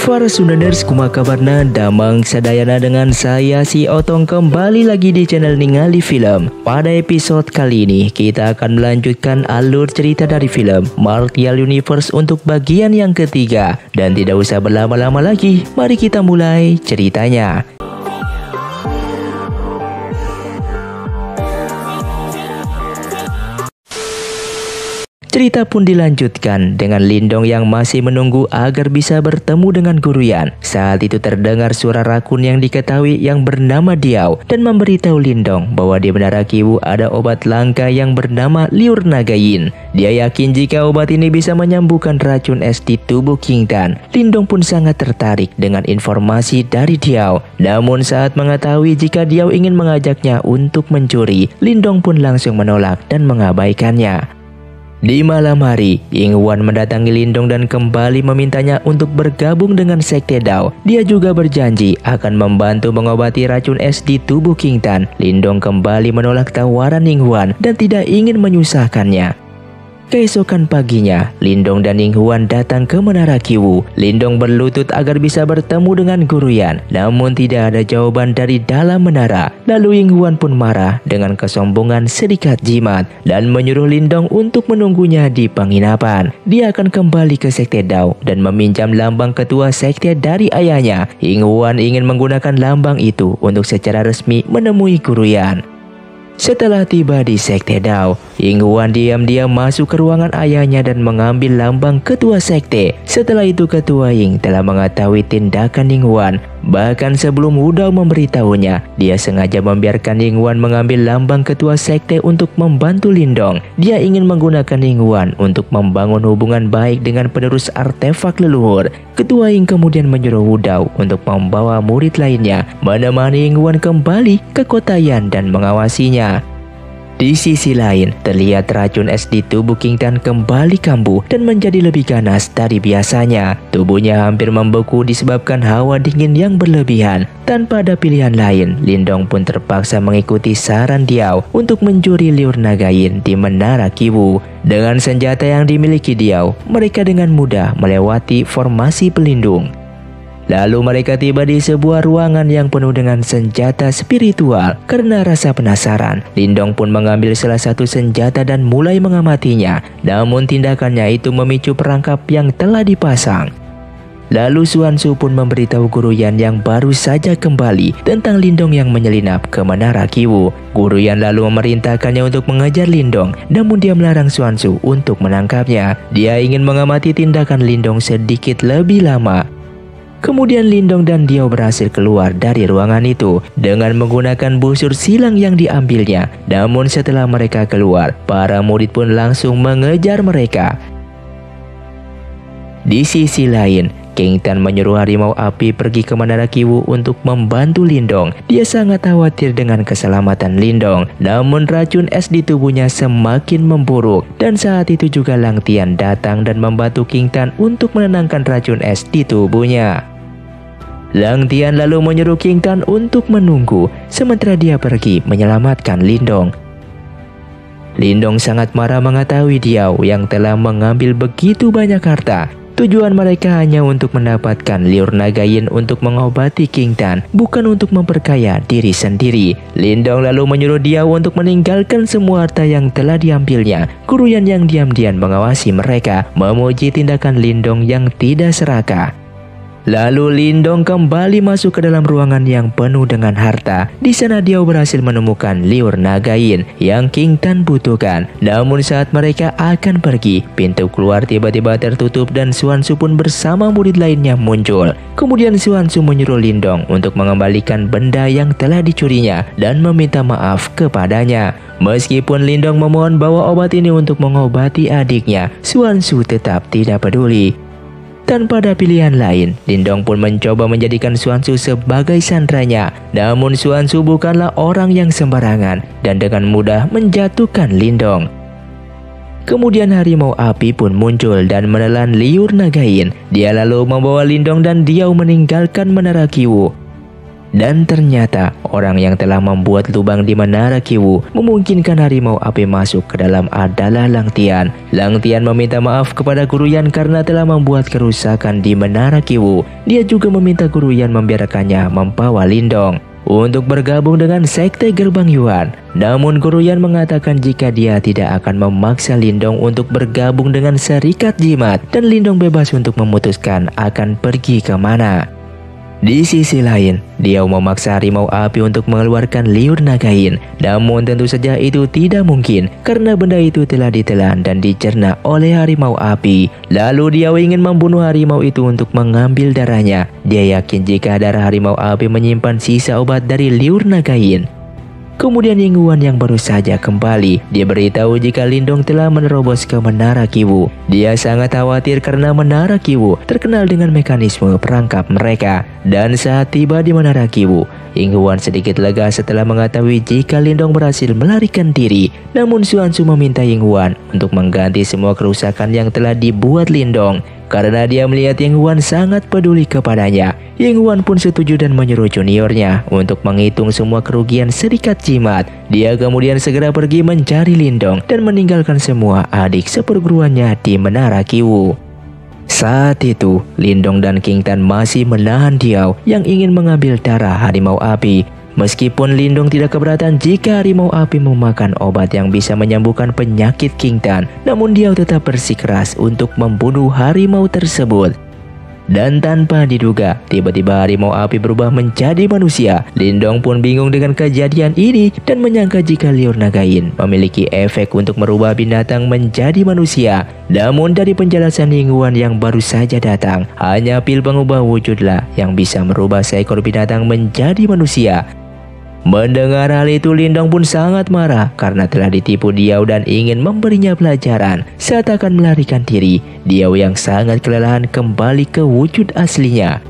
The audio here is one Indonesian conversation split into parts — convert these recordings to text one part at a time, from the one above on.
para Sundaners, kumakabarna damang sadayana dengan saya si Otong, kembali lagi di channel Ningali Film. Pada episode kali ini kita akan melanjutkan alur cerita dari film Martial Universe untuk bagian yang ketiga. Dan tidak usah berlama-lama lagi, mari kita mulai ceritanya. Cerita pun dilanjutkan dengan Lindong yang masih menunggu agar bisa bertemu dengan Guru Yan. Saat itu terdengar suara rakun yang diketahui yang bernama Diao dan memberitahu Lindong bahwa di Menara Kiwu ada obat langka yang bernama Liur Nagain. Dia yakin jika obat ini bisa menyembuhkan racun es di tubuh Qing Tan. Lindong pun sangat tertarik dengan informasi dari Diao. Namun saat mengetahui jika Diao ingin mengajaknya untuk mencuri, Lindong pun langsung menolak dan mengabaikannya. Di malam hari, Ying Huan mendatangi Lindong dan kembali memintanya untuk bergabung dengan Sekte Dao. Dia juga berjanji akan membantu mengobati racun es di tubuh Qing Tan. Lindong kembali menolak tawaran Ying Huan dan tidak ingin menyusahkannya. Keesokan paginya, Lindong dan Ying Huan datang ke Menara Kiwu. Lindong berlutut agar bisa bertemu dengan Guru Yan, namun tidak ada jawaban dari dalam menara. Lalu Ying Huan pun marah dengan kesombongan serikat jimat dan menyuruh Lindong untuk menunggunya di penginapan. Dia akan kembali ke Sekte Dao dan meminjam lambang ketua sekte dari ayahnya. Ying Huan ingin menggunakan lambang itu untuk secara resmi menemui Guru Yan. Setelah tiba di Sekte Dao, Ying Huan diam-diam masuk ke ruangan ayahnya dan mengambil lambang ketua sekte. Setelah itu ketua Ying telah mengetahui tindakan Ying Huan. Bahkan sebelum Wu Dao memberitahunya, dia sengaja membiarkan Ying Huan mengambil lambang ketua sekte untuk membantu Lindong. Dia ingin menggunakan Ying Huan untuk membangun hubungan baik dengan penerus artefak leluhur. Ketua Ying kemudian menyuruh Wu Dao untuk membawa murid lainnya, menemani Ying Huan kembali ke kota Yan dan mengawasinya. Di sisi lain, terlihat racun es di tubuh Qing Tan kembali kambuh dan menjadi lebih ganas dari biasanya. Tubuhnya hampir membeku disebabkan hawa dingin yang berlebihan. Tanpa ada pilihan lain, Lindong pun terpaksa mengikuti saran Diao untuk mencuri Liur Nagain di Menara Kiwu. Dengan senjata yang dimiliki Diao, mereka dengan mudah melewati formasi pelindung. Lalu mereka tiba di sebuah ruangan yang penuh dengan senjata spiritual. Karena rasa penasaran, Lindong pun mengambil salah satu senjata dan mulai mengamatinya. Namun tindakannya itu memicu perangkap yang telah dipasang. Lalu Xuan Su pun memberitahu Guru Yan yang baru saja kembali tentang Lindong yang menyelinap ke Menara Kiwu. Guru Yan lalu memerintahkannya untuk mengejar Lindong, namun dia melarang Xuan Su untuk menangkapnya. Dia ingin mengamati tindakan Lindong sedikit lebih lama. Kemudian Lindong dan Diao berhasil keluar dari ruangan itu dengan menggunakan busur silang yang diambilnya. Namun setelah mereka keluar, para murid pun langsung mengejar mereka. Di sisi lain, Qing Tan menyuruh harimau api pergi ke Menara Kiwu untuk membantu Lindong. Dia sangat khawatir dengan keselamatan Lindong. Namun racun es di tubuhnya semakin memburuk. Dan saat itu juga Langtian datang dan membantu Qing Tan untuk menenangkan racun es di tubuhnya. Langtian lalu menyuruh Qing Tan untuk menunggu, sementara dia pergi menyelamatkan Lindong. Lindong sangat marah mengetahui Diao yang telah mengambil begitu banyak harta. Tujuan mereka hanya untuk mendapatkan Liur Nagain untuk mengobati Qing Tan, bukan untuk memperkaya diri sendiri. Lindong lalu menyuruh Diao untuk meninggalkan semua harta yang telah diambilnya. Guru Yan yang diam-diam mengawasi mereka, memuji tindakan Lindong yang tidak serakah. Lalu Lindong kembali masuk ke dalam ruangan yang penuh dengan harta. Di sana Diao berhasil menemukan Liur Nagain yang Qing Tan butuhkan. Namun saat mereka akan pergi, pintu keluar tiba-tiba tertutup dan Xuan Su pun bersama murid lainnya muncul. Kemudian Xuan Su menyuruh Lindong untuk mengembalikan benda yang telah dicurinya dan meminta maaf kepadanya. Meskipun Lindong memohon bahwa obat ini untuk mengobati adiknya, Xuan Su tetap tidak peduli. Tanpa ada pilihan lain, Lindong pun mencoba menjadikan Xuan Su sebagai sandranya. Namun Xuan Su bukanlah orang yang sembarangan dan dengan mudah menjatuhkan Lindong. Kemudian harimau api pun muncul dan menelan Liur Nagain. Dia lalu membawa Lindong dan Diao meninggalkan Menara Kiwu. Dan ternyata orang yang telah membuat lubang di Menara Kiwu memungkinkan harimau api masuk ke dalam adalah Langtian. Langtian meminta maaf kepada Guru Yan karena telah membuat kerusakan di Menara Kiwu. Dia juga meminta Guru Yan membiarkannya membawa Lindong untuk bergabung dengan Sekte Gerbang Yuan. Namun Guru Yan mengatakan jika dia tidak akan memaksa Lindong untuk bergabung dengan Serikat Jimat, dan Lindong bebas untuk memutuskan akan pergi kemana. Di sisi lain, Diao memaksa harimau api untuk mengeluarkan liur Nagain. Namun tentu saja itu tidak mungkin karena benda itu telah ditelan dan dicerna oleh harimau api. Lalu Diao ingin membunuh harimau itu untuk mengambil darahnya. Dia yakin jika darah harimau api menyimpan sisa obat dari liur Nagain. Kemudian Ying Huan yang baru saja kembali, dia beritahu jika Lindong telah menerobos ke Menara Kiwu. Dia sangat khawatir karena Menara Kiwu terkenal dengan mekanisme perangkap mereka. Dan saat tiba di Menara Kiwu, Ying Huan sedikit lega setelah mengetahui jika Lindong berhasil melarikan diri. Namun Xuan Su meminta Ying Huan untuk mengganti semua kerusakan yang telah dibuat Lindong, karena dia melihat Ying Huan sangat peduli kepadanya. Ying Huan pun setuju dan menyuruh juniornya untuk menghitung semua kerugian Serikat Jimat. Dia kemudian segera pergi mencari Lindong dan meninggalkan semua adik seperguruannya di Menara Kiwu. Saat itu, Lindong dan Qing Tan masih menahan Diao yang ingin mengambil darah harimau api. Meskipun Lindong tidak keberatan jika harimau api memakan obat yang bisa menyembuhkan penyakit Qing Tan, namun Diao tetap bersikeras untuk membunuh harimau tersebut. Dan tanpa diduga, tiba-tiba harimau api berubah menjadi manusia. Lindong pun bingung dengan kejadian ini dan menyangka jika liur Nagain memiliki efek untuk merubah binatang menjadi manusia. Namun dari penjelasan Ying Huan yang baru saja datang, hanya pil pengubah wujudlah yang bisa merubah seekor binatang menjadi manusia. Mendengar hal itu, Lindong pun sangat marah karena telah ditipu Diao dan ingin memberinya pelajaran. Saat akan melarikan diri, Diao yang sangat kelelahan kembali ke wujud aslinya.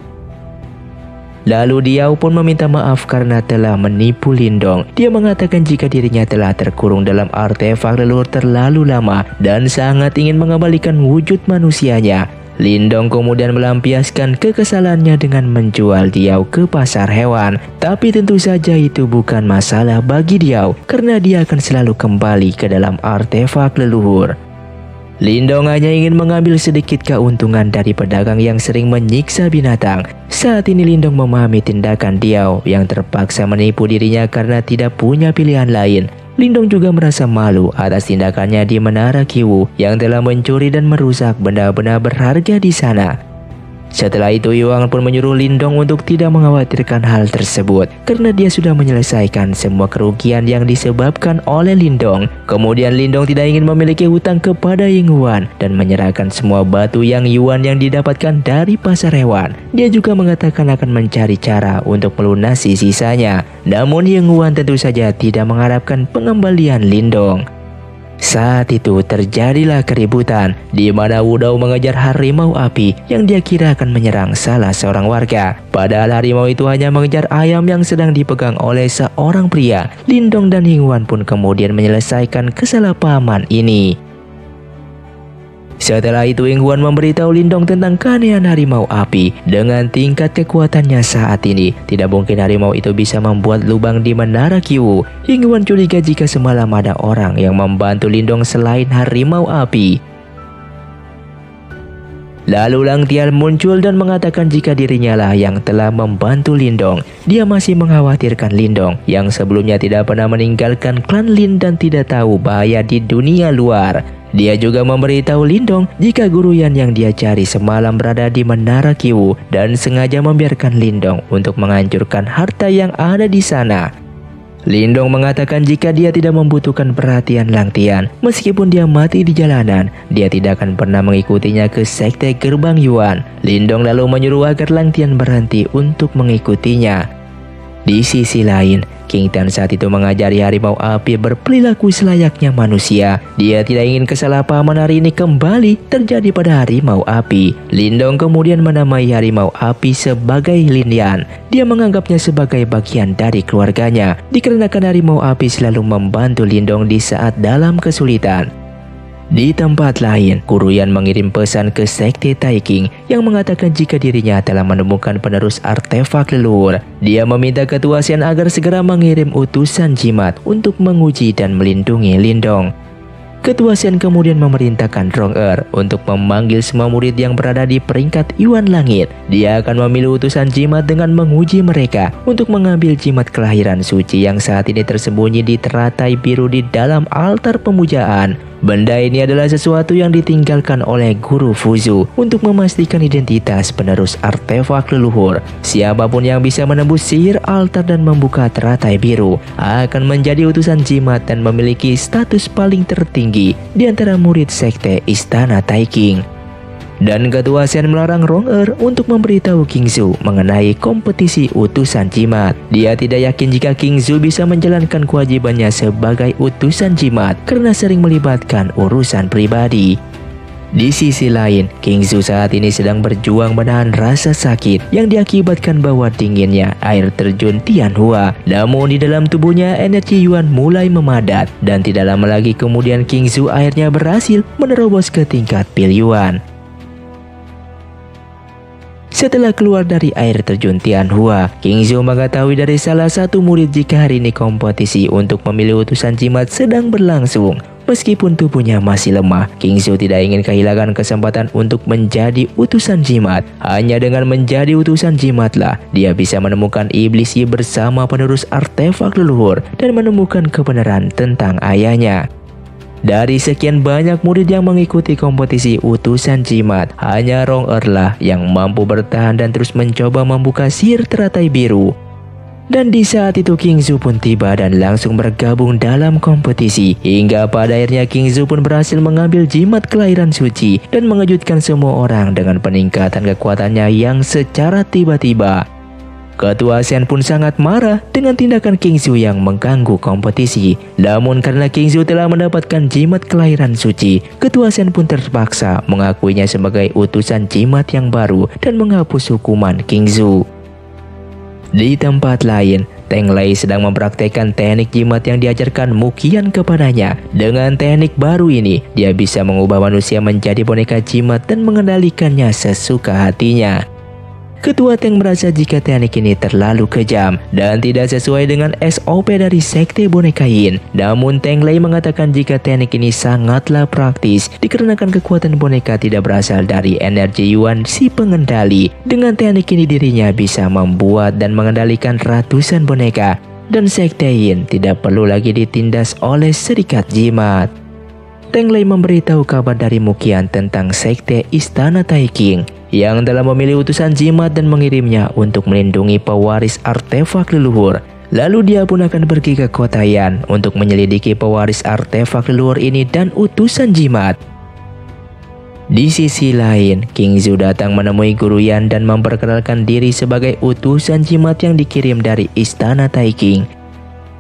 Lalu Diao pun meminta maaf karena telah menipu Lindong. Dia mengatakan jika dirinya telah terkurung dalam artefak leluhur terlalu lama dan sangat ingin mengembalikan wujud manusianya. Lindong kemudian melampiaskan kekesalannya dengan menjual Diao ke pasar hewan. Tapi tentu saja itu bukan masalah bagi Diao, karena dia akan selalu kembali ke dalam artefak leluhur. Lindong hanya ingin mengambil sedikit keuntungan dari pedagang yang sering menyiksa binatang. Saat ini Lindong memahami tindakan Diao yang terpaksa menipu dirinya karena tidak punya pilihan lain. Lindong juga merasa malu atas tindakannya di Menara Kiwu yang telah mencuri dan merusak benda-benda berharga di sana. Setelah itu, Ying Huan pun menyuruh Lindong untuk tidak mengkhawatirkan hal tersebut karena dia sudah menyelesaikan semua kerugian yang disebabkan oleh Lindong. Kemudian Lindong tidak ingin memiliki hutang kepada Ying Huan dan menyerahkan semua batu yang Ying Huan yang didapatkan dari pasar hewan. Dia juga mengatakan akan mencari cara untuk melunasi sisanya. Namun Ying Huan tentu saja tidak mengharapkan pengembalian Lindong. Saat itu terjadilah keributan di mana Wu Dao mengejar harimau api yang dia kira akan menyerang salah seorang warga. Padahal harimau itu hanya mengejar ayam yang sedang dipegang oleh seorang pria. Lindong dan Ying Huan pun kemudian menyelesaikan kesalahpahaman ini. Setelah itu Ying Huan memberitahu Lindong tentang keanehan harimau api. Dengan tingkat kekuatannya saat ini, tidak mungkin harimau itu bisa membuat lubang di Menara Kiwu. Ying Huan curiga jika semalam ada orang yang membantu Lindong selain harimau api. Lalu Langtian muncul dan mengatakan jika dirinya lah yang telah membantu Lindong. Dia masih mengkhawatirkan Lindong yang sebelumnya tidak pernah meninggalkan klan Lin dan tidak tahu bahaya di dunia luar. Dia juga memberitahu Lindong jika Guru Yan yang dia cari semalam berada di Menara Kiwu dan sengaja membiarkan Lindong untuk menghancurkan harta yang ada di sana. Lindong mengatakan jika dia tidak membutuhkan perhatian Langtian. Meskipun dia mati di jalanan, dia tidak akan pernah mengikutinya ke Sekte Gerbang Yuan. Lindong lalu menyuruh agar Langtian berhenti untuk mengikutinya. Di sisi lain, Qing Tan saat itu mengajari harimau api berperilaku selayaknya manusia. Dia tidak ingin kesalahpahaman hari ini kembali terjadi pada harimau api. Lindong kemudian menamai harimau api sebagai Lin Dian. Dia menganggapnya sebagai bagian dari keluarganya, dikarenakan harimau api selalu membantu Lindong di saat dalam kesulitan. Di tempat lain, Guru Yan mengirim pesan ke Sekte Taiking yang mengatakan jika dirinya telah menemukan penerus artefak leluhur. Dia meminta Ketua Shen agar segera mengirim utusan jimat untuk menguji dan melindungi Lindong. Ketua Shen kemudian memerintahkan Rong Er untuk memanggil semua murid yang berada di peringkat Yuan Langit. Dia akan memilih utusan jimat dengan menguji mereka untuk mengambil jimat kelahiran suci yang saat ini tersembunyi di teratai biru di dalam altar pemujaan. Benda ini adalah sesuatu yang ditinggalkan oleh Guru Fuzu untuk memastikan identitas penerus artefak leluhur. Siapapun yang bisa menembus sihir altar dan membuka teratai biru akan menjadi utusan jimat dan memiliki status paling tertinggi di antara murid sekte Istana Taiking. Dan Ketua Shen melarang Rong Er untuk memberitahu Qing Zhu mengenai kompetisi utusan jimat. Dia tidak yakin jika Qing Zhu bisa menjalankan kewajibannya sebagai utusan jimat karena sering melibatkan urusan pribadi. Di sisi lain, Qing Zhu saat ini sedang berjuang menahan rasa sakit yang diakibatkan bahwa dinginnya air terjun Tianhua. Namun di dalam tubuhnya energi Yuan mulai memadat dan tidak lama lagi kemudian Qing Zhu akhirnya berhasil menerobos ke tingkat pil Yuan. Setelah keluar dari air terjun Tianhua, Qing Zhu mengetahui dari salah satu murid jika hari ini kompetisi untuk memilih utusan jimat sedang berlangsung. Meskipun tubuhnya masih lemah, Qing Zhu tidak ingin kehilangan kesempatan untuk menjadi utusan jimat. Hanya dengan menjadi utusan jimatlah dia bisa menemukan iblis Yi bersama penerus artefak leluhur dan menemukan kebenaran tentang ayahnya. Dari sekian banyak murid yang mengikuti kompetisi utusan jimat, hanya Rong Er lah yang mampu bertahan dan terus mencoba membuka sihir teratai biru. Dan di saat itu Qing Zhu pun tiba dan langsung bergabung dalam kompetisi. Hingga pada akhirnya Qing Zhu pun berhasil mengambil jimat kelahiran suci dan mengejutkan semua orang dengan peningkatan kekuatannya yang secara tiba-tiba. Ketua Shen pun sangat marah dengan tindakan Qing Zhu yang mengganggu kompetisi. Namun karena Qing Zhu telah mendapatkan jimat kelahiran suci, Ketua Shen pun terpaksa mengakuinya sebagai utusan jimat yang baru dan menghapus hukuman Qing Zhu. Di tempat lain, Teng Lei sedang mempraktekkan teknik jimat yang diajarkan Mu Qian kepadanya. Dengan teknik baru ini, dia bisa mengubah manusia menjadi boneka jimat dan mengendalikannya sesuka hatinya. Ketua Teng merasa jika teknik ini terlalu kejam dan tidak sesuai dengan SOP dari Sekte Boneka Yin. Namun Teng Lei mengatakan jika teknik ini sangatlah praktis dikarenakan kekuatan boneka tidak berasal dari energi Yuan si pengendali. Dengan teknik ini dirinya bisa membuat dan mengendalikan ratusan boneka dan Sekte Yin tidak perlu lagi ditindas oleh serikat jimat. Teng Lei memberitahu kabar dari Mu Qian tentang Sekte Istana Taiking yang telah memilih utusan jimat dan mengirimnya untuk melindungi pewaris artefak leluhur. Lalu dia pun akan pergi ke kota Yan untuk menyelidiki pewaris artefak leluhur ini dan utusan jimat. Di sisi lain, Qing Zhu datang menemui Guru Yan dan memperkenalkan diri sebagai utusan jimat yang dikirim dari Istana Taiking.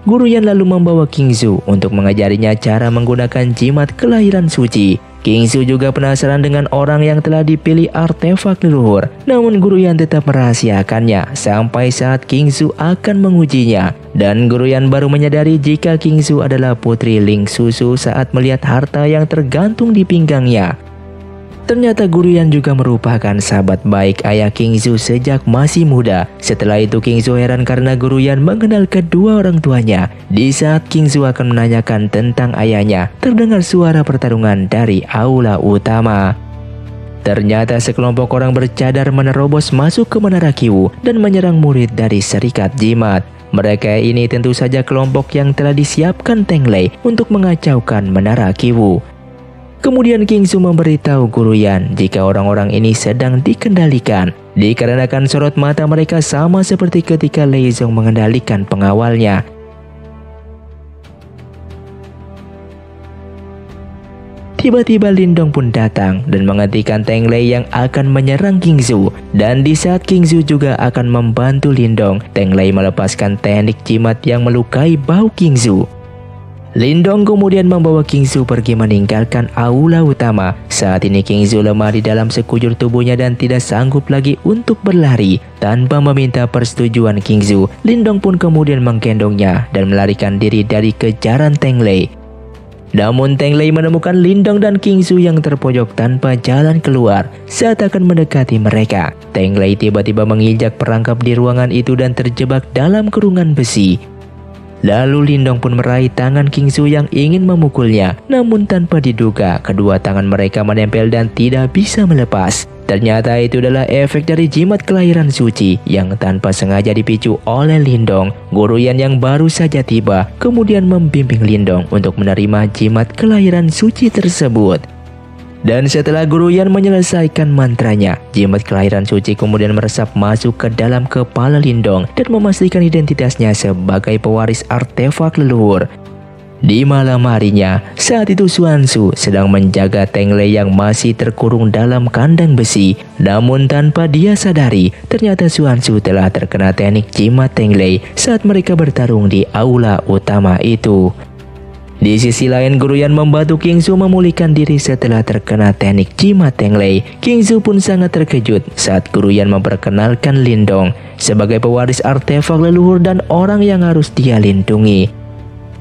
Guru Yan lalu membawa Qing Zhu untuk mengajarinya cara menggunakan jimat kelahiran suci. Qing Zhu juga penasaran dengan orang yang telah dipilih artefak leluhur. Namun Guru Yan tetap merahasiakannya sampai saat Qing Zhu akan mengujinya. Dan Guru Yan baru menyadari jika Qing Zhu adalah putri Ling Susu saat melihat harta yang tergantung di pinggangnya. Ternyata Guru Yan juga merupakan sahabat baik ayah Qing Zhu sejak masih muda. Setelah itu Qing Zhu heran karena Guru Yan mengenal kedua orang tuanya. Di saat Qing Zhu akan menanyakan tentang ayahnya, terdengar suara pertarungan dari aula utama. Ternyata sekelompok orang bercadar menerobos masuk ke Menara Kiwu dan menyerang murid dari serikat jimat. Mereka ini tentu saja kelompok yang telah disiapkan Teng Lei untuk mengacaukan Menara Kiwu. Kemudian Qing Zhu memberitahu Guru Yan jika orang-orang ini sedang dikendalikan. Dikarenakan sorot mata mereka sama seperti ketika Lei Zhong mengendalikan pengawalnya. Tiba-tiba Lindong pun datang dan menghentikan Teng Lei yang akan menyerang Qing Zhu. Dan di saat Qing Zhu juga akan membantu Lindong, Teng Lei melepaskan teknik jimat yang melukai bau Qing Zhu. Lindong kemudian membawa Qing Zhu pergi meninggalkan aula utama. Saat ini Qing Zhu lemah di dalam sekujur tubuhnya dan tidak sanggup lagi untuk berlari. Tanpa meminta persetujuan Qing Zhu, Lindong pun kemudian menggendongnya dan melarikan diri dari kejaran Teng Lei. Namun Teng Lei menemukan Lindong dan Qing Zhu yang terpojok tanpa jalan keluar saat akan mendekati mereka. Teng Lei tiba-tiba menginjak perangkap di ruangan itu dan terjebak dalam kurungan besi. Lalu Lindong pun meraih tangan Qing Zhu yang ingin memukulnya, namun tanpa diduga kedua tangan mereka menempel dan tidak bisa melepas. Ternyata itu adalah efek dari jimat kelahiran suci yang tanpa sengaja dipicu oleh Lindong. Guru Yan yang baru saja tiba kemudian membimbing Lindong untuk menerima jimat kelahiran suci tersebut. Dan setelah Guru Yan menyelesaikan mantranya, jimat kelahiran suci kemudian meresap masuk ke dalam kepala Lindong dan memastikan identitasnya sebagai pewaris artefak leluhur. Di malam harinya, saat itu Xuan Su sedang menjaga Teng Lei yang masih terkurung dalam kandang besi. Namun tanpa dia sadari, ternyata Xuan Su telah terkena teknik jimat Teng Lei saat mereka bertarung di aula utama itu. Di sisi lain, Guru Yan membantu Qing Zhu memulihkan diri setelah terkena teknik jimat Teng Lei. Qing Zhu pun sangat terkejut saat Guru Yan memperkenalkan Lindong sebagai pewaris artefak leluhur dan orang yang harus dia lindungi.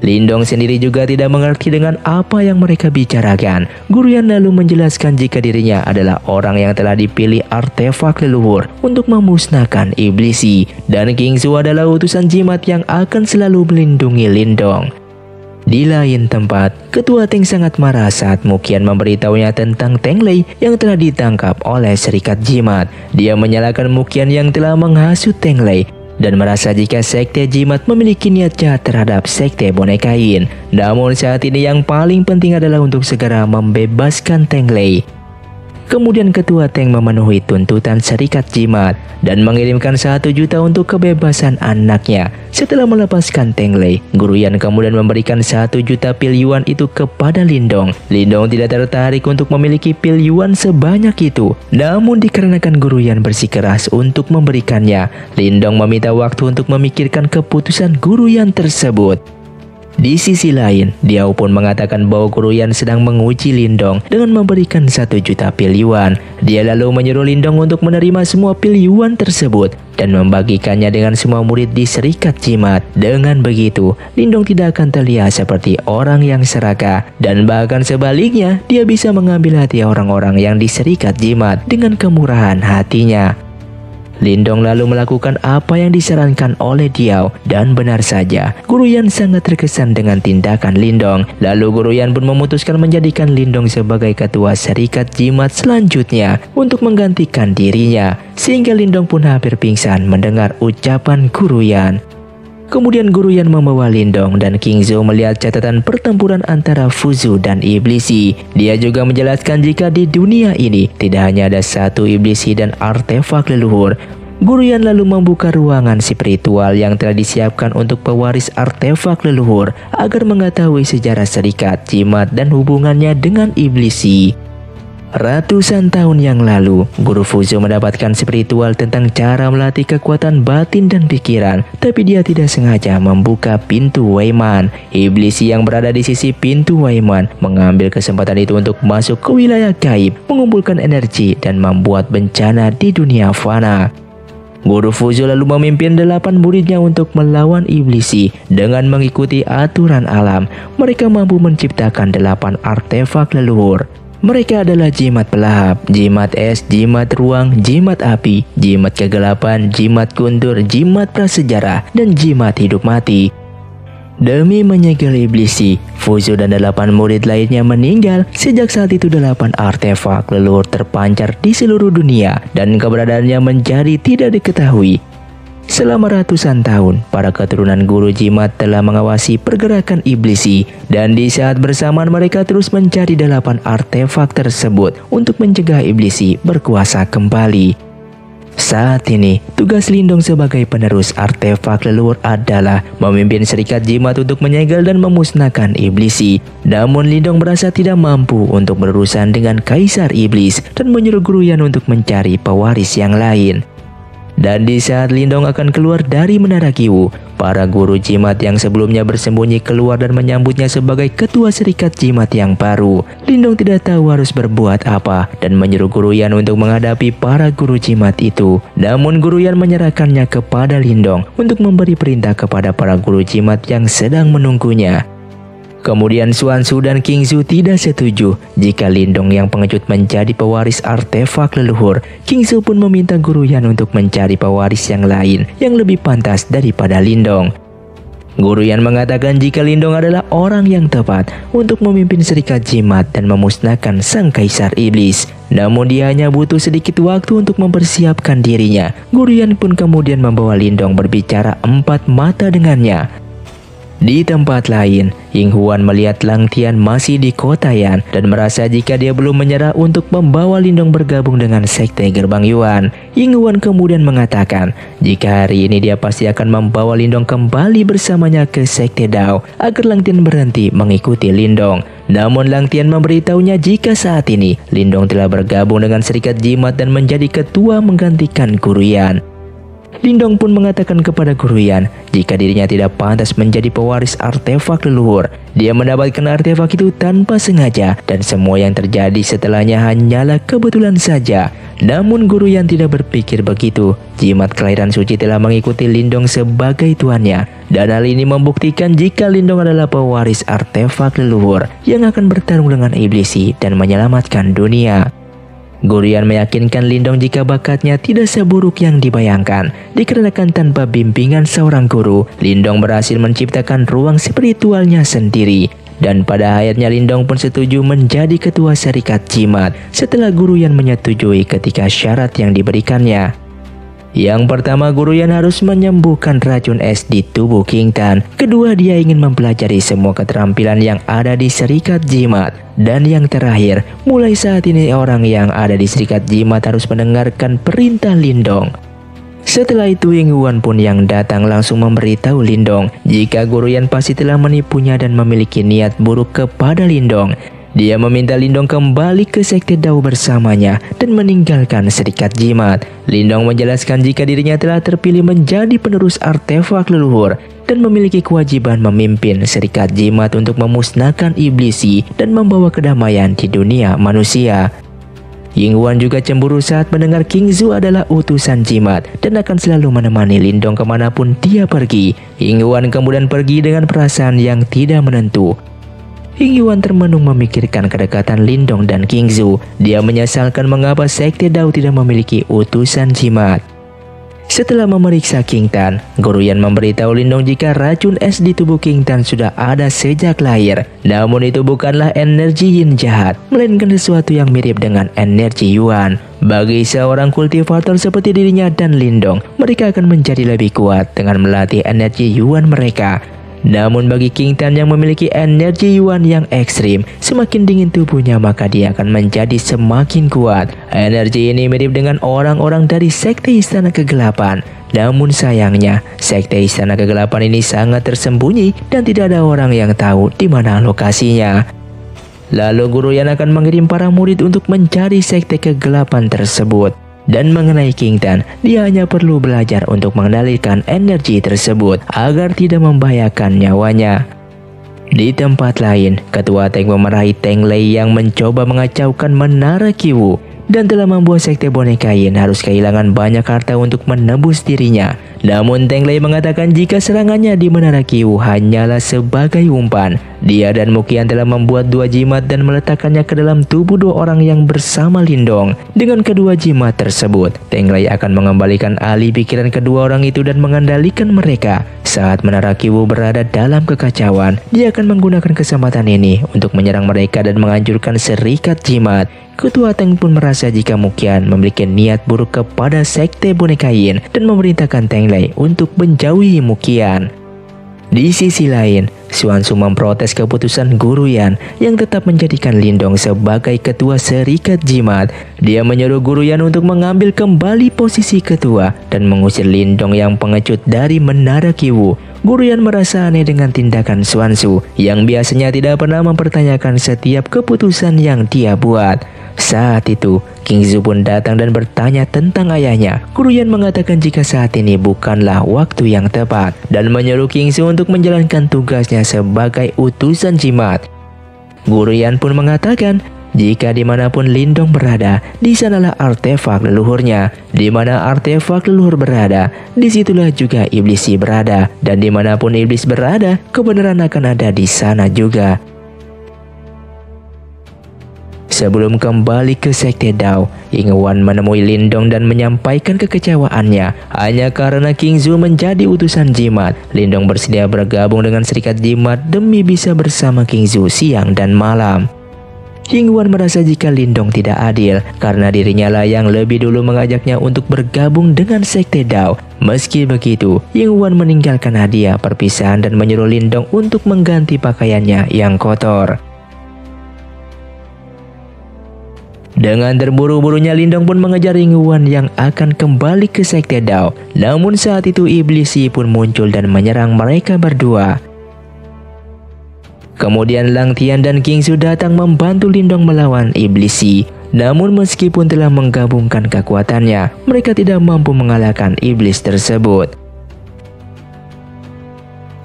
Lindong sendiri juga tidak mengerti dengan apa yang mereka bicarakan. Guru Yan lalu menjelaskan jika dirinya adalah orang yang telah dipilih artefak leluhur untuk memusnahkan iblisi, dan Qing Zhu adalah utusan jimat yang akan selalu melindungi Lindong. Di lain tempat, Ketua Teng sangat marah saat Mu Qian memberitahunya tentang Teng Lei yang telah ditangkap oleh serikat jimat. Dia menyalahkan Mu Qian yang telah menghasut Teng Lei dan merasa jika sekte jimat memiliki niat jahat terhadap sekte Boneka Yin. Namun saat ini yang paling penting adalah untuk segera membebaskan Teng Lei. Kemudian Ketua Teng memenuhi tuntutan serikat jimat dan mengirimkan 1 juta untuk kebebasan anaknya. Setelah melepaskan Teng Lei, Guru Yan kemudian memberikan 1 juta pil yuan itu kepada Lindong. Lindong tidak tertarik untuk memiliki pil yuan sebanyak itu. Namun dikarenakan Guru Yan bersikeras untuk memberikannya, Lindong meminta waktu untuk memikirkan keputusan Guru Yan tersebut. Di sisi lain, Diao pun mengatakan bahwa Guru Yan sedang menguji Lindong dengan memberikan 1 juta pil yuan. Dia lalu menyuruh Lindong untuk menerima semua pil yuan tersebut dan membagikannya dengan semua murid di serikat jimat. Dengan begitu, Lindong tidak akan terlihat seperti orang yang serakah, dan bahkan sebaliknya, dia bisa mengambil hati orang-orang yang di serikat jimat dengan kemurahan hatinya. Lindong lalu melakukan apa yang disarankan oleh Diao, dan benar saja Guru Yan sangat terkesan dengan tindakan Lindong. Lalu Guru Yan pun memutuskan menjadikan Lindong sebagai ketua serikat jimat selanjutnya untuk menggantikan dirinya, sehingga Lindong pun hampir pingsan mendengar ucapan Guru Yan. Kemudian Guru Yan membawa Lindong dan Qing Zhu melihat catatan pertempuran antara Fuzu dan iblisi. Dia juga menjelaskan jika di dunia ini tidak hanya ada satu iblisi dan artefak leluhur. Guru Yan lalu membuka ruangan spiritual yang telah disiapkan untuk pewaris artefak leluhur agar mengetahui sejarah serikat jimat dan hubungannya dengan iblisi. Ratusan tahun yang lalu, Guru Fuzu mendapatkan spiritual tentang cara melatih kekuatan batin dan pikiran, tapi dia tidak sengaja membuka pintu Waiman. Iblis yang berada di sisi pintu Waiman mengambil kesempatan itu untuk masuk ke wilayah gaib, mengumpulkan energi dan membuat bencana di dunia fana. Guru Fuzu lalu memimpin 8 muridnya untuk melawan iblisi. Dengan mengikuti aturan alam, mereka mampu menciptakan 8 artefak leluhur. Mereka adalah jimat pelahap, jimat es, jimat ruang, jimat api, jimat kegelapan, jimat kuntur, jimat prasejarah, dan jimat hidup mati. Demi menyegel iblisi, Fuzu dan 8 murid lainnya meninggal. Sejak saat itu 8 artefak leluhur terpancar di seluruh dunia dan keberadaannya menjadi tidak diketahui. Selama ratusan tahun, para keturunan guru jimat telah mengawasi pergerakan iblisi, dan di saat bersamaan mereka terus mencari 8 artefak tersebut untuk mencegah iblisi berkuasa kembali. Saat ini, tugas Lindong sebagai penerus artefak leluhur adalah memimpin serikat jimat untuk menyegel dan memusnahkan iblisi. Namun Lindong merasa tidak mampu untuk berurusan dengan kaisar iblis dan menyuruh Guru Yan untuk mencari pewaris yang lain. Dan di saat Lindong akan keluar dari Menara Kiwu, para guru jimat yang sebelumnya bersembunyi keluar dan menyambutnya sebagai ketua serikat jimat yang baru. Lindong tidak tahu harus berbuat apa dan menyuruh Guru Yan untuk menghadapi para guru jimat itu. Namun Guru Yan menyerahkannya kepada Lindong untuk memberi perintah kepada para guru jimat yang sedang menunggunya. Kemudian Xuan Su dan Qing Zhu tidak setuju jika Lindong yang pengecut menjadi pewaris artefak leluhur. Qing Zhu pun meminta Guru Yan untuk mencari pewaris yang lain yang lebih pantas daripada Lindong. Guru Yan mengatakan jika Lindong adalah orang yang tepat untuk memimpin serikat jimat dan memusnahkan sang kaisar iblis. Namun dia hanya butuh sedikit waktu untuk mempersiapkan dirinya. Guru Yan pun kemudian membawa Lindong berbicara empat mata dengannya. Di tempat lain, Ying Huan melihat Langtian masih di kota Yan dan merasa jika dia belum menyerah untuk membawa Lindong bergabung dengan Sekte Gerbang Yuan. Ying Huan kemudian mengatakan jika hari ini dia pasti akan membawa Lindong kembali bersamanya ke Sekte Dao agar Langtian berhenti mengikuti Lindong. Namun Langtian memberitahunya jika saat ini Lindong telah bergabung dengan Serikat Jimat dan menjadi ketua menggantikan Guru Yan. Lindong pun mengatakan kepada Guru Yan jika dirinya tidak pantas menjadi pewaris artefak leluhur. Dia mendapatkan artefak itu tanpa sengaja dan semua yang terjadi setelahnya hanyalah kebetulan saja. Namun Guru Yan tidak berpikir begitu. Jimat kelahiran suci telah mengikuti Lindong sebagai tuannya. Dan hal ini membuktikan jika Lindong adalah pewaris artefak leluhur yang akan bertarung dengan iblis dan menyelamatkan dunia. Guru Yan meyakinkan Lindong jika bakatnya tidak seburuk yang dibayangkan. Dikarenakan tanpa bimbingan seorang guru, Lindong berhasil menciptakan ruang spiritualnya sendiri. Dan pada akhirnya Lindong pun setuju menjadi ketua serikat jimat setelah Guru Yan menyetujui ketika syarat yang diberikannya. Yang pertama, Guru Yan harus menyembuhkan racun es di tubuh Qing Tan. Kedua, dia ingin mempelajari semua keterampilan yang ada di Serikat Jimat. Dan yang terakhir, mulai saat ini orang yang ada di Serikat Jimat harus mendengarkan perintah Lindong. Setelah itu, Ying Huan pun yang datang langsung memberitahu Lindong jika Guru Yan pasti telah menipunya dan memiliki niat buruk kepada Lindong. Dia meminta Lindong kembali ke Sekte Dao bersamanya dan meninggalkan Serikat Jimat. Lindong menjelaskan jika dirinya telah terpilih menjadi penerus artefak leluhur dan memiliki kewajiban memimpin Serikat Jimat untuk memusnahkan iblisi dan membawa kedamaian di dunia manusia. Ying Huan juga cemburu saat mendengar Qing Zhu adalah utusan jimat dan akan selalu menemani Lindong kemanapun dia pergi. Ying Huan kemudian pergi dengan perasaan yang tidak menentu. Ying Huan termenung memikirkan kedekatan Lindong dan Qing Zhu. Dia menyesalkan mengapa Sekte Dao tidak memiliki utusan jimat. Setelah memeriksa Qing Tan, Guru Yan memberitahu Lindong jika racun es di tubuh Qing Tan sudah ada sejak lahir. Namun itu bukanlah energi yin jahat, melainkan sesuatu yang mirip dengan energi yuan. Bagi seorang kultivator seperti dirinya dan Lindong, mereka akan menjadi lebih kuat dengan melatih energi yuan mereka. Namun bagi Qing Tan yang memiliki energi yuan yang ekstrim, semakin dingin tubuhnya maka dia akan menjadi semakin kuat. Energi ini mirip dengan orang-orang dari Sekte Istana Kegelapan. Namun sayangnya, Sekte Istana Kegelapan ini sangat tersembunyi dan tidak ada orang yang tahu di mana lokasinya. Lalu Guru Yan akan mengirim para murid untuk mencari Sekte Kegelapan tersebut. Dan mengenai Qing Tan, dia hanya perlu belajar untuk mengendalikan energi tersebut agar tidak membahayakan nyawanya. Di tempat lain, Ketua Teng memarahi Teng Lei yang mencoba mengacaukan Menara Kiwu dan telah membuat Sekte Boneka Yin harus kehilangan banyak harta untuk menebus dirinya. Namun Teng Lei mengatakan jika serangannya di Menara Kiwu hanyalah sebagai umpan. Dia dan Mu Qian telah membuat dua jimat dan meletakkannya ke dalam tubuh dua orang yang bersama Lindong. Dengan kedua jimat tersebut, Teng Lei akan mengembalikan alih pikiran kedua orang itu dan mengendalikan mereka. Saat Menara Kiwu berada dalam kekacauan, dia akan menggunakan kesempatan ini untuk menyerang mereka dan menghancurkan serikat jimat. Ketua Teng pun merasa jika Mu Qian memiliki niat buruk kepada Sekte Boneka Yin dan memerintahkan Teng Lei untuk menjauhi Mu Qian. Di sisi lain, Xuan Su memprotes keputusan Guru Yan yang tetap menjadikan Lindong sebagai ketua serikat jimat. Dia menyuruh Guru Yan untuk mengambil kembali posisi ketua dan mengusir Lindong yang pengecut dari Menara Kiwu. Guru Yan merasa aneh dengan tindakan Xuan Su yang biasanya tidak pernah mempertanyakan setiap keputusan yang dia buat. Saat itu, Qing Zhu pun datang dan bertanya tentang ayahnya. Guru Yan mengatakan jika saat ini bukanlah waktu yang tepat dan menyuruh Qing Zhu untuk menjalankan tugasnya sebagai utusan jimat. Guru Yan pun mengatakan Jika dimanapun Lindong berada, disanalah artefak leluhurnya. Dimana artefak leluhur berada, disitulah juga iblis berada. Dan dimanapun iblis berada, kebenaran akan ada di sana juga. Sebelum kembali ke Sekte Dao, Ying Huan menemui Lindong dan menyampaikan kekecewaannya. Hanya karena Qing Zhu menjadi utusan jimat, Lindong bersedia bergabung dengan serikat jimat demi bisa bersama Qing Zhu siang dan malam. Ying Huan merasa jika Lindong tidak adil karena dirinya lah yang lebih dulu mengajaknya untuk bergabung dengan Sekte Dao. Meski begitu, Ying Huan meninggalkan hadiah perpisahan dan menyuruh Lindong untuk mengganti pakaiannya yang kotor. Dengan terburu-burunya, Lindong pun mengejar Ying Huan yang akan kembali ke Sekte Dao. Namun saat itu iblis pun muncul dan menyerang mereka berdua. Kemudian Langtian dan Qing Zhu datang membantu Lindong melawan iblis. Namun meskipun telah menggabungkan kekuatannya, mereka tidak mampu mengalahkan iblis tersebut.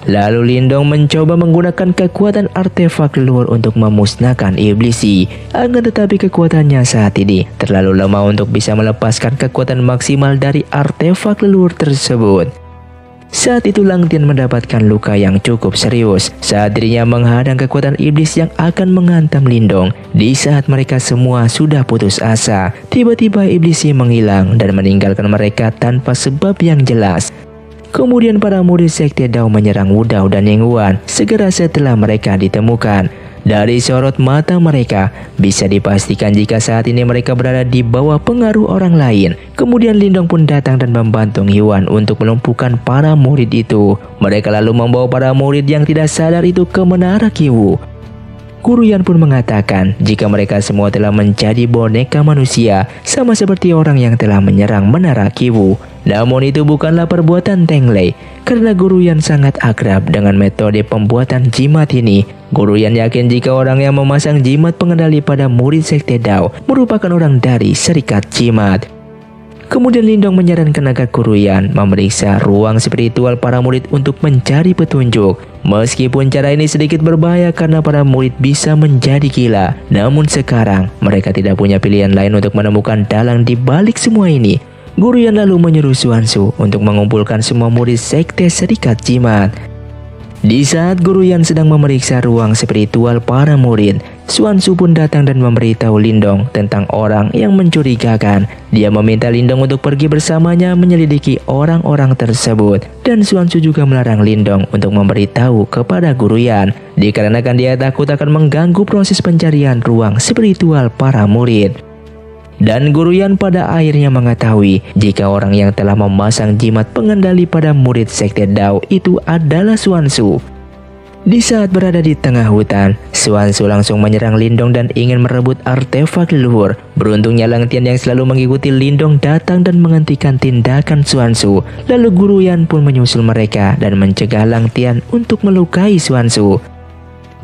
Lalu Lindong mencoba menggunakan kekuatan artefak leluhur untuk memusnahkan iblis. Akan tetapi kekuatannya saat ini terlalu lemah untuk bisa melepaskan kekuatan maksimal dari artefak leluhur tersebut. Saat itu Langtian mendapatkan luka yang cukup serius saat dirinya menghadang kekuatan iblis yang akan menghantam Lindong. Di saat mereka semua sudah putus asa, tiba-tiba iblis menghilang dan meninggalkan mereka tanpa sebab yang jelas. Kemudian para murid Sekte Dao menyerang Wu Dao dan Ying Huan segera setelah mereka ditemukan. Dari sorot mata mereka, bisa dipastikan jika saat ini mereka berada di bawah pengaruh orang lain. Kemudian Lindong pun datang dan membantu Ying Huan untuk melumpuhkan para murid itu. Mereka lalu membawa para murid yang tidak sadar itu ke Menara Kiwu. Guru Yan pun mengatakan jika mereka semua telah menjadi boneka manusia, sama seperti orang yang telah menyerang Menara Kiwu. Namun itu bukanlah perbuatan Teng Lei, karena Guru Yan sangat akrab dengan metode pembuatan jimat ini. Guru Yan yakin jika orang yang memasang jimat pengendali pada murid Sekte Dao merupakan orang dari serikat jimat. Kemudian Lindong menyarankan agar Guru Yan memeriksa ruang spiritual para murid untuk mencari petunjuk. Meskipun cara ini sedikit berbahaya karena para murid bisa menjadi gila, namun sekarang mereka tidak punya pilihan lain untuk menemukan dalang di balik semua ini. Guru Yan lalu menyuruh Xuan Su untuk mengumpulkan semua murid sekte serikat jimat. Di saat Guru Yan sedang memeriksa ruang spiritual para murid, Xuan Su pun datang dan memberitahu Lindong tentang orang yang mencurigakan. Dia meminta Lindong untuk pergi bersamanya menyelidiki orang-orang tersebut. Dan Xuan Su juga melarang Lindong untuk memberitahu kepada Guru Yan, dikarenakan dia takut akan mengganggu proses pencarian ruang spiritual para murid. Dan Guru Yan pada akhirnya mengetahui jika orang yang telah memasang jimat pengendali pada murid Sekte Dao itu adalah Xuan Su. Di saat berada di tengah hutan, Xuan Su langsung menyerang Lindong dan ingin merebut artefak leluhur. Beruntungnya Langtian yang selalu mengikuti Lindong datang dan menghentikan tindakan Xuan Su. Lalu Guru Yan pun menyusul mereka dan mencegah Langtian untuk melukai Xuan Su.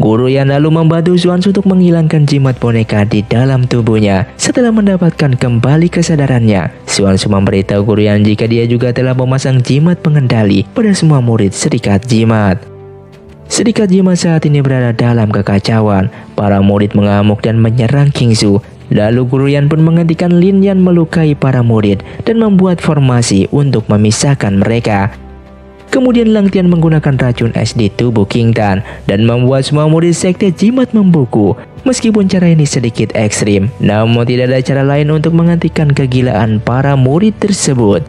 Guru Yan lalu membantu Xuan Su untuk menghilangkan jimat boneka di dalam tubuhnya. Setelah mendapatkan kembali kesadarannya, Xuan Su memberitahu Guru Yan jika dia juga telah memasang jimat pengendali pada semua murid serikat jimat. Serikat jimat saat ini berada dalam kekacauan. Para murid mengamuk dan menyerang Qing Zhu. Lalu Guru Yan pun menghentikan Lin Yan melukai para murid dan membuat formasi untuk memisahkan mereka. Kemudian Langtian menggunakan racun es di tubuh Qing Tan dan membuat semua murid sekte jimat membeku. Meskipun cara ini sedikit ekstrim, namun tidak ada cara lain untuk menghentikan kegilaan para murid tersebut.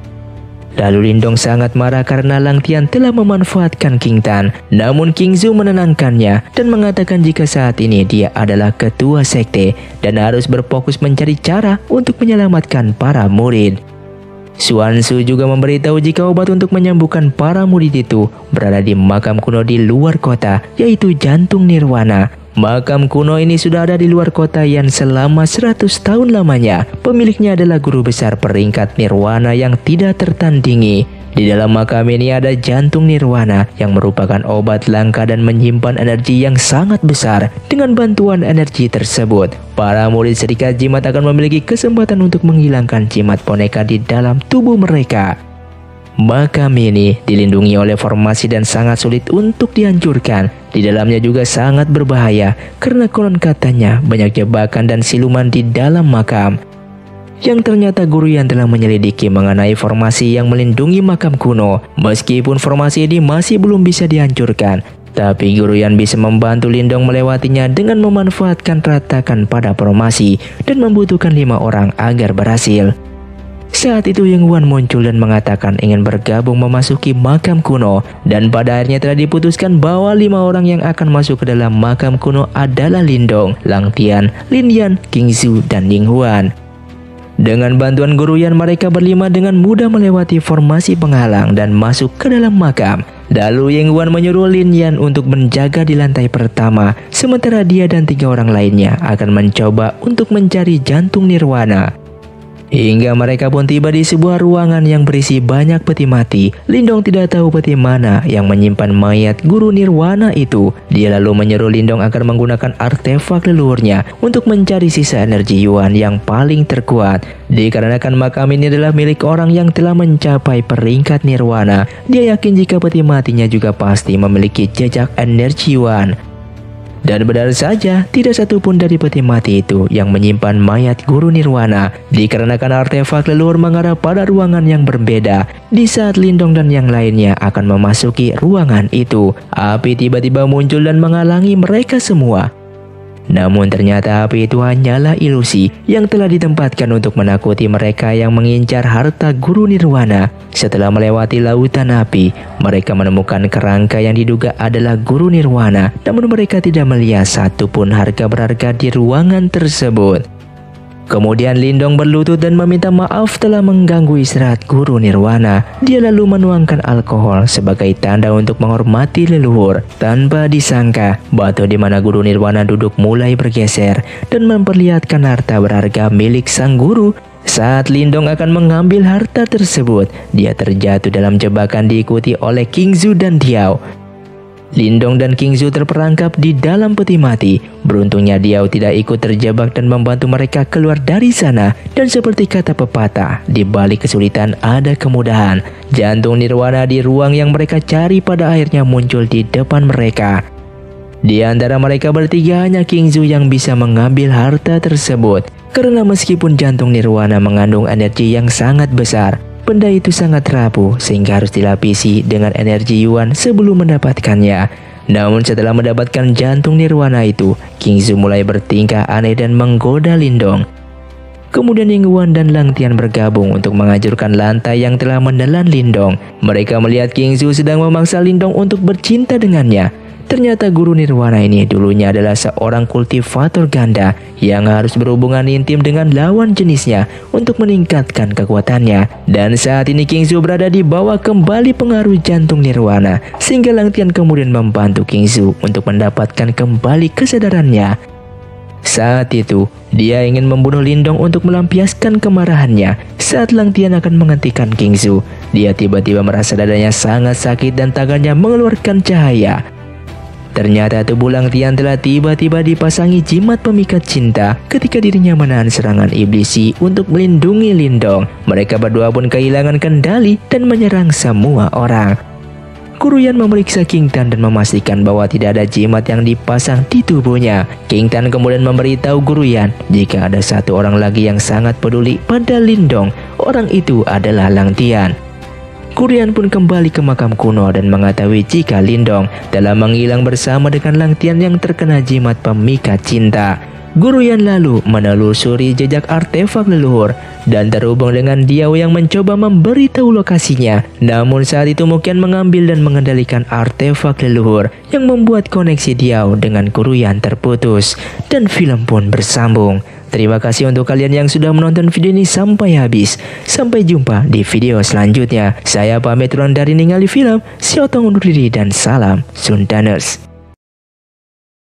Lalu Lindong sangat marah karena Langtian telah memanfaatkan Qing Tan. Namun Qing Zhu menenangkannya dan mengatakan jika saat ini dia adalah ketua sekte dan harus berfokus mencari cara untuk menyelamatkan para murid. Xuan Su juga memberitahu jika obat untuk menyembuhkan para murid itu berada di makam kuno di luar kota, yaitu Jantung Nirwana. Makam kuno ini sudah ada di luar kota yang selama 100 tahun lamanya. Pemiliknya adalah guru besar peringkat Nirwana yang tidak tertandingi. Di dalam makam ini ada Jantung Nirwana yang merupakan obat langka dan menyimpan energi yang sangat besar. Dengan bantuan energi tersebut, para murid serikat jimat akan memiliki kesempatan untuk menghilangkan jimat boneka di dalam tubuh mereka. makam ini dilindungi oleh formasi dan sangat sulit untuk dihancurkan. Di dalamnya juga sangat berbahaya karena konon katanya banyak jebakan dan siluman di dalam makam. Yang ternyata Guru Yan telah menyelidiki mengenai formasi yang melindungi makam kuno. Meskipun formasi ini masih belum bisa dihancurkan, tapi Guru Yan bisa membantu Lindong melewatinya dengan memanfaatkan retakan pada formasi dan membutuhkan 5 orang agar berhasil. Saat itu Ying Huan muncul dan mengatakan ingin bergabung memasuki makam kuno, dan pada akhirnya telah diputuskan bahwa 5 orang yang akan masuk ke dalam makam kuno adalah Lindong, Langtian, Lin Dian, Qing Zhu, dan Ying Huan. Dengan bantuan Guru Yan, mereka berlima dengan mudah melewati formasi penghalang dan masuk ke dalam makam. Lalu Ying Huan menyuruh Lin Yan untuk menjaga di lantai pertama, sementara dia dan 3 orang lainnya akan mencoba untuk mencari jantung nirwana. Hingga mereka pun tiba di sebuah ruangan yang berisi banyak peti mati. Lindong tidak tahu peti mana yang menyimpan mayat Guru Nirwana itu. Dia lalu menyuruh Lindong agar menggunakan artefak leluhurnya untuk mencari sisa energi Yuan yang paling terkuat. Dikarenakan makam ini adalah milik orang yang telah mencapai peringkat Nirwana, dia yakin jika peti matinya juga pasti memiliki jejak energi Yuan. Dan benar saja, tidak satupun dari peti mati itu yang menyimpan mayat Guru Nirwana. Dikarenakan artefak leluhur mengarah pada ruangan yang berbeda, di saat Lindong dan yang lainnya akan memasuki ruangan itu, api tiba-tiba muncul dan menghalangi mereka semua. Namun ternyata api itu hanyalah ilusi yang telah ditempatkan untuk menakuti mereka yang mengincar harta Guru Nirwana. Setelah melewati lautan api, mereka menemukan kerangka yang diduga adalah Guru Nirwana, namun mereka tidak melihat satupun harga berharga di ruangan tersebut. Kemudian Lindong berlutut dan meminta maaf telah mengganggu istirahat Guru Nirwana. Dia lalu menuangkan alkohol sebagai tanda untuk menghormati leluhur. Tanpa disangka, batu di mana Guru Nirwana duduk mulai bergeser dan memperlihatkan harta berharga milik sang guru. Saat Lindong akan mengambil harta tersebut, dia terjatuh dalam jebakan diikuti oleh Qing Zhu dan Diao. Lindong dan Qing Zhu terperangkap di dalam peti mati. Beruntungnya Diao tidak ikut terjebak dan membantu mereka keluar dari sana. Dan seperti kata pepatah, di balik kesulitan ada kemudahan. Jantung nirwana di ruang yang mereka cari pada akhirnya muncul di depan mereka. Di antara mereka bertiga hanya Qing Zhu yang bisa mengambil harta tersebut. Karena meskipun jantung nirwana mengandung energi yang sangat besar, benda itu sangat rapuh sehingga harus dilapisi dengan energi Yuan sebelum mendapatkannya. Namun setelah mendapatkan jantung nirwana itu, Qing Zhu mulai bertingkah aneh dan menggoda Lindong. Kemudian Ying Huan dan Langtian bergabung untuk menghancurkan lantai yang telah menelan Lindong. Mereka melihat Qing Zhu sedang memaksa Lindong untuk bercinta dengannya. Ternyata Guru Nirwana ini dulunya adalah seorang kultivator ganda yang harus berhubungan intim dengan lawan jenisnya untuk meningkatkan kekuatannya. Dan saat ini Qing Zhu berada di bawah kembali pengaruh jantung Nirwana, sehingga Langtian kemudian membantu Qing Zhu untuk mendapatkan kembali kesadarannya. Saat itu, dia ingin membunuh Lindong untuk melampiaskan kemarahannya. Saat Langtian akan menghentikan Qing Zhu, dia tiba-tiba merasa dadanya sangat sakit dan tangannya mengeluarkan cahaya. Ternyata tubuh Langtian telah tiba-tiba dipasangi jimat pemikat cinta ketika dirinya menahan serangan iblisi untuk melindungi Lindong. Mereka berdua pun kehilangan kendali dan menyerang semua orang. Guru Yan memeriksa Qing Tan dan memastikan bahwa tidak ada jimat yang dipasang di tubuhnya. Qing Tan kemudian memberitahu Guru Yan jika ada 1 orang lagi yang sangat peduli pada Lindong. Orang itu adalah Langtian. Guru Yan pun kembali ke makam kuno dan mengetahui jika Lindong telah menghilang bersama dengan Langtian yang terkena jimat pemikat cinta. Guru Yan lalu menelusuri jejak artefak leluhur dan terhubung dengan Diao yang mencoba memberitahu lokasinya. Namun saat itu Mu Qian mengambil dan mengendalikan artefak leluhur yang membuat koneksi Diao dengan Guru Yan terputus dan film pun bersambung. Terima kasih untuk kalian yang sudah menonton video ini sampai habis. Sampai jumpa di video selanjutnya. Saya Pak Metron dari Ningali Film. Si Otong undur diri dan salam Sundaners.